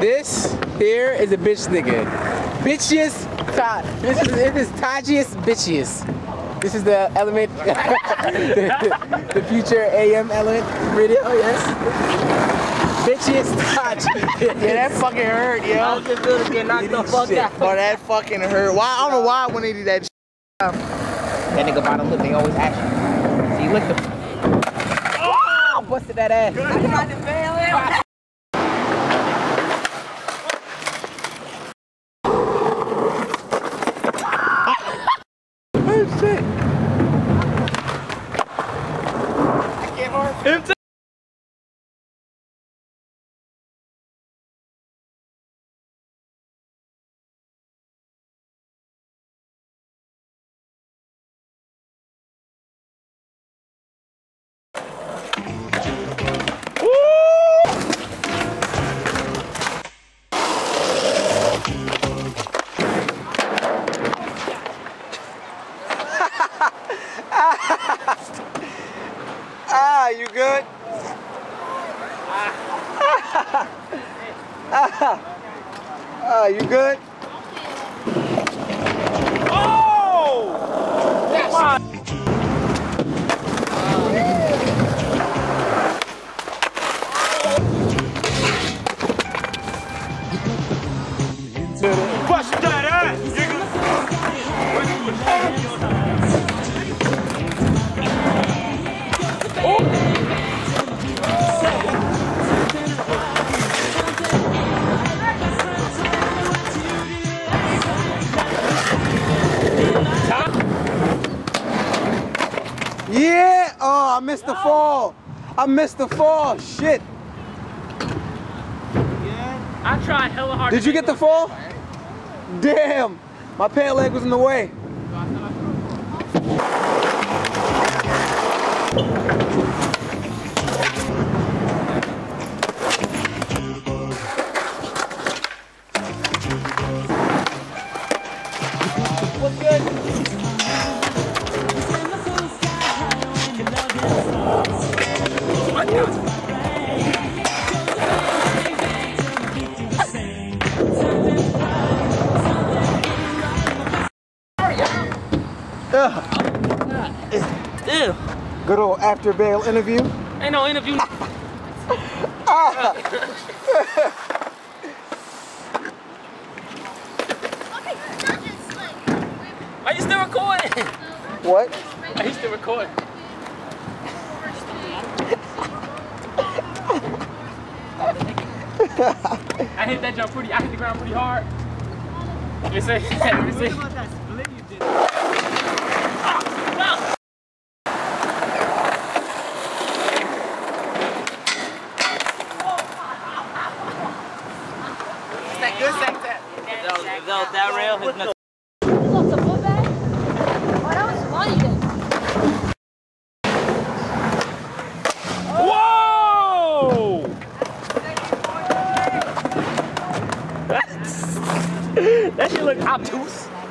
This here is a bitch nigga. Bitchiest, it is Tajiest bitchiest. This is the element, the future AM element radio, yes. Bitchiest Taji. Yeah, that fucking hurt, yo. I was just gonna get knocked the fuck out. Oh, that fucking hurt. Why? I don't know why I wanna do that shit. That nigga bottom lip, they always ask you. See, look the. Oh! Busted that ass. Good. I tried to fail him. Ah, you good? Ah, you good? Oh! That's mine. Bust that ass, nigga! Yeah! Oh, I missed the fall. I missed the fall. Shit. Yeah. I tried hella hard. Did you get the fall? Damn. My pant leg was in the way. What's good? Ew. Good old after bail interview. Ain't no interview. Are you still recording? What? Are you still recording? I hit that jump pretty. I hit the ground pretty hard. That rail has nothing. Whoa! That shit look obtuse.